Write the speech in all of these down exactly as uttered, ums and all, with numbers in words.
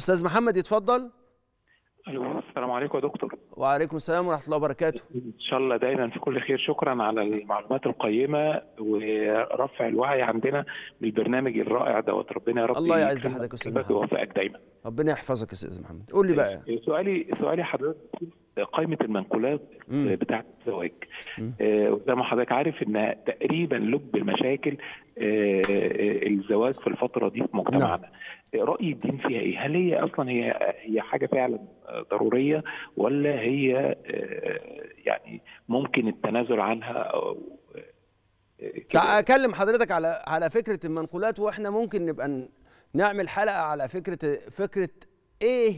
أستاذ محمد يتفضل. ألو السلام عليكم يا دكتور. وعليكم السلام ورحمة الله وبركاته. إن شاء الله دايما في كل خير. شكرا على المعلومات القيمة ورفع الوعي عندنا بالبرنامج الرائع دوت. ربنا يا رب الله يعز حضرتك يا أستاذ محمد ويوفقك دايما. ربنا يحفظك يا أستاذ محمد. قول لي بقى سؤالي سؤالي حضرتك قائمة المنقولات بتاعة الزواج. زي ما حضرتك عارف إن تقريبا لب المشاكل الزواج في الفترة دي في مجتمعنا. نعم. رأي الدين فيها إيه؟ هل هي أصلا هي هي حاجة فعلا ضرورية ولا هي يعني ممكن التنازل عنها أو كده؟ أكلم حضرتك على على فكرة المنقولات، وإحنا ممكن نبقى نعمل حلقة على فكرة فكرة إيه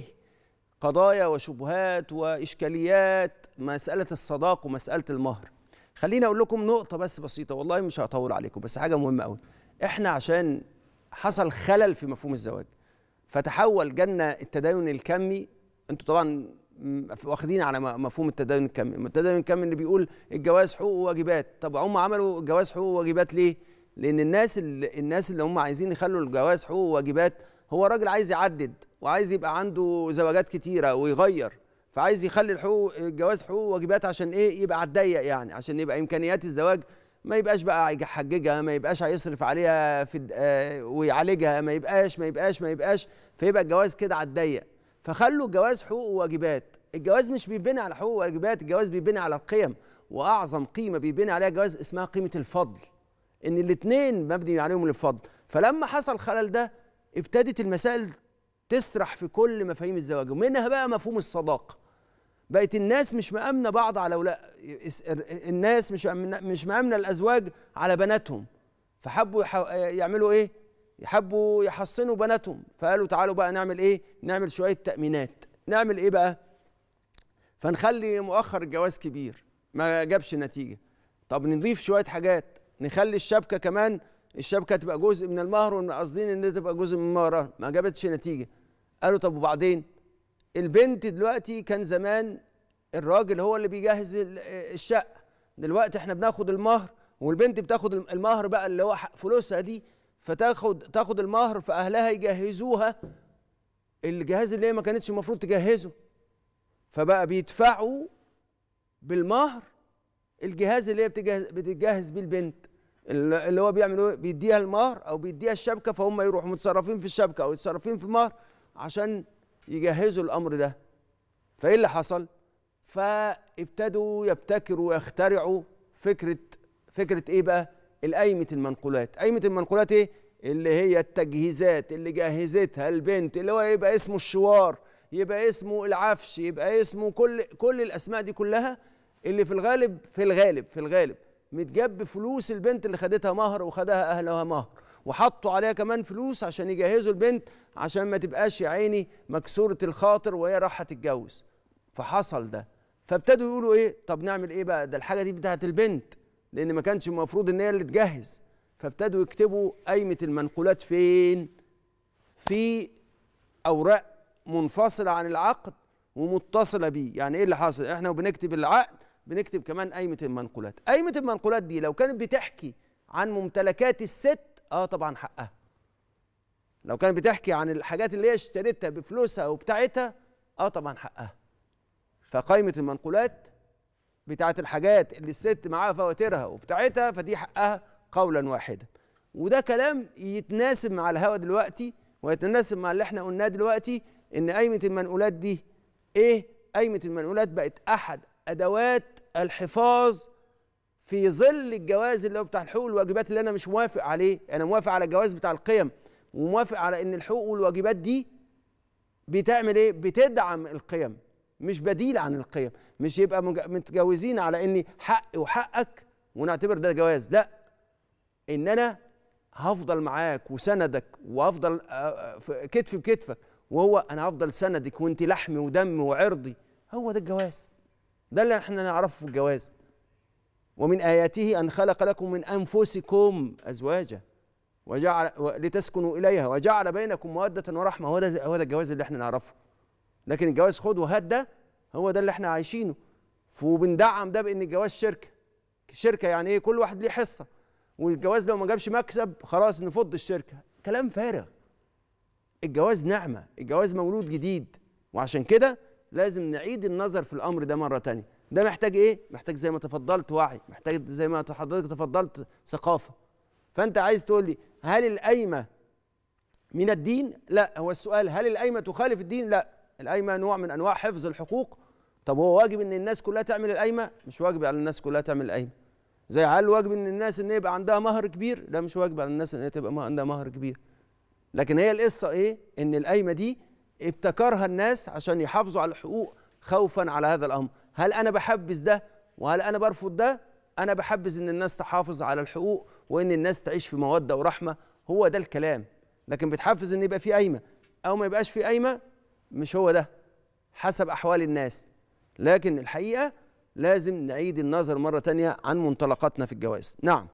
قضايا وشبهات وإشكاليات مسألة الصداق ومسألة المهر. خليني أقول لكم نقطة بس بسيطة، والله مش هطول عليكم، بس حاجة مهمة أوي. إحنا عشان حصل خلل في مفهوم الزواج فتحول جالنا التدين الكمي. انتوا طبعا واخدين على مفهوم التدين الكمي، التدين الكمي اللي بيقول الجواز حقوق وواجبات. طب هم عملوا الجواز حقوق وواجبات ليه؟ لان الناس اللي الناس اللي هم عايزين يخلوا الجواز حقوق وواجبات هو راجل عايز يعدد وعايز يبقى عنده زواجات كتيره ويغير، فعايز يخلي الحقوق الجواز حقوق وواجبات عشان ايه؟ يبقى على الضيق، يعني عشان يبقى امكانيات الزواج ما يبقاش بقى يحججها، ما يبقاش هيصرف عليها في آه ويعالجها، ما يبقاش ما يبقاش ما يبقاش فيبقى الجواز كده على الضيق. فخلوا الجواز حقوق وواجبات. الجواز مش بيبني على حقوق وواجبات، الجواز بيبني على القيم، واعظم قيمه بيبني عليها الجواز اسمها قيمه الفضل، ان الاثنين مبني عليهم الفضل. فلما حصل الخلل ده ابتدت المسائل تسرح في كل مفاهيم الزواج، ومنها بقى مفهوم الصداقه. بقت الناس مش مأمنة بعض على ولا الناس مش مش مأمنة الأزواج على بناتهم، فحبوا يعملوا إيه؟ يحبوا يحصنوا بناتهم، فقالوا تعالوا بقى نعمل إيه؟ نعمل شوية تأمينات. نعمل إيه بقى؟ فنخلي مؤخر الجواز كبير ما جابش نتيجة، طب نضيف شوية حاجات، نخلي الشبكة كمان، الشبكة تبقى جزء من المهر، ومن قاصدين إن تبقى جزء من المهر، ما جابتش نتيجة. قالوا طب وبعدين؟ البنت دلوقتي، كان زمان الراجل هو اللي بيجهز الشقه، دلوقتي احنا بناخد المهر والبنت بتاخد المهر بقى اللي هو فلوسها دي، فتاخد تاخد المهر فاهلها يجهزوها الجهاز اللي هي ما كانتش المفروض تجهزه، فبقى بيدفعوا بالمهر الجهاز اللي هي بتجهز بتجهز بيه البنت، اللي هو بيعمل ايه؟ بيديها المهر او بيديها الشبكه، فهم يروحوا متصرفين في الشبكه او يتصرفين في المهر عشان يجهزوا الأمر ده. فإيه اللي حصل؟ فابتدوا يبتكروا ويخترعوا فكرة فكرة إيه بقى؟ قايمة المنقولات. قايمة المنقولات إيه؟ اللي هي التجهيزات اللي جهزتها البنت، اللي هو يبقى اسمه الشوار، يبقى اسمه العفش، يبقى اسمه كل كل الأسماء دي كلها، اللي في الغالب في الغالب في الغالب متجاب فلوس البنت اللي خدتها مهر وخدها أهلها مهر، وحطوا عليها كمان فلوس عشان يجهزوا البنت عشان ما تبقاش يا عيني مكسورة الخاطر وهي رايحة تتجوز. فحصل ده، فابتدوا يقولوا ايه؟ طب نعمل ايه بقى؟ ده الحاجة دي بتاعت البنت، لأن ما كانش المفروض إن هي اللي تجهز. فابتدوا يكتبوا قايمة المنقولات فين؟ في أوراق منفصلة عن العقد ومتصلة بيه. يعني ايه اللي حاصل؟ احنا وبنكتب العقد بنكتب كمان قايمة المنقولات. قايمة المنقولات دي لو كانت بتحكي عن ممتلكات الست اه طبعا حقها، لو كانت بتحكي عن الحاجات اللي هي اشتريتها بفلوسها وبتاعتها اه طبعا حقها. فقائمة المنقولات بتاعت الحاجات اللي الست معاها فواتيرها وبتاعتها فدي حقها قولا واحدا. وده كلام يتناسب مع الهوى دلوقتي، ويتناسب مع اللي احنا قلناه دلوقتي، ان قائمة المنقولات دي ايه؟ قائمة المنقولات بقت احد ادوات الحفاظ في ظل الجواز اللي هو بتاع الحقوق والواجبات، اللي انا مش موافق عليه. انا موافق على الجواز بتاع القيم، وموافق على ان الحقوق والواجبات دي بتعمل ايه؟ بتدعم القيم، مش بديل عن القيم. مش يبقى متجوزين على اني حقي وحقك ونعتبر ده جواز، لا، ان انا هفضل معاك وسندك وافضل كتف بكتفك، وهو انا هفضل سندك وانت لحمي ودمي وعرضي. هو ده الجواز، ده اللي احنا نعرفه في الجواز. ومن آياته أن خلق لكم من أنفسكم أزواجا وجعل لتسكنوا إليها وجعل بينكم مودة ورحمة. هو ده هو ده الجواز اللي احنا نعرفه. لكن الجواز خد وهات ده هو ده اللي احنا عايشينه، وبندعم ده بإن الجواز شركة. شركة يعني إيه؟ كل واحد ليه حصة، والجواز لو ما جابش مكسب خلاص نفض الشركة. كلام فارغ. الجواز نعمة، الجواز مولود جديد، وعشان كده لازم نعيد النظر في الأمر ده مرة تانية. ده محتاج إيه؟ محتاج زي ما تفضلت وعي، محتاج زي ما حضرتك تفضلت ثقافة. فأنت عايز تقول لي هل القايمة من الدين؟ لا. هو السؤال هل القايمة تخالف الدين؟ لا. القايمة نوع من أنواع حفظ الحقوق. طب هو واجب إن الناس كلها تعمل القايمة؟ مش واجب على الناس كلها تعمل القايمة. زي هل واجب إن الناس إن يبقى عندها مهر كبير؟ لا، مش واجب على الناس إن تبقى عندها مهر كبير. لكن هي القصة إيه؟ إن القايمة دي ابتكرها الناس عشان يحافظوا على الحقوق خوفا على هذا الأمر. هل أنا بحبس ده؟ وهل أنا برفض ده؟ أنا بحبس إن الناس تحافظ على الحقوق وإن الناس تعيش في مودة ورحمة، هو ده الكلام. لكن بتحفز إن يبقى في قايمة أو ما يبقاش في قايمة، مش هو ده، حسب أحوال الناس. لكن الحقيقة لازم نعيد النظر مرة تانية عن منطلقاتنا في الجواز. نعم.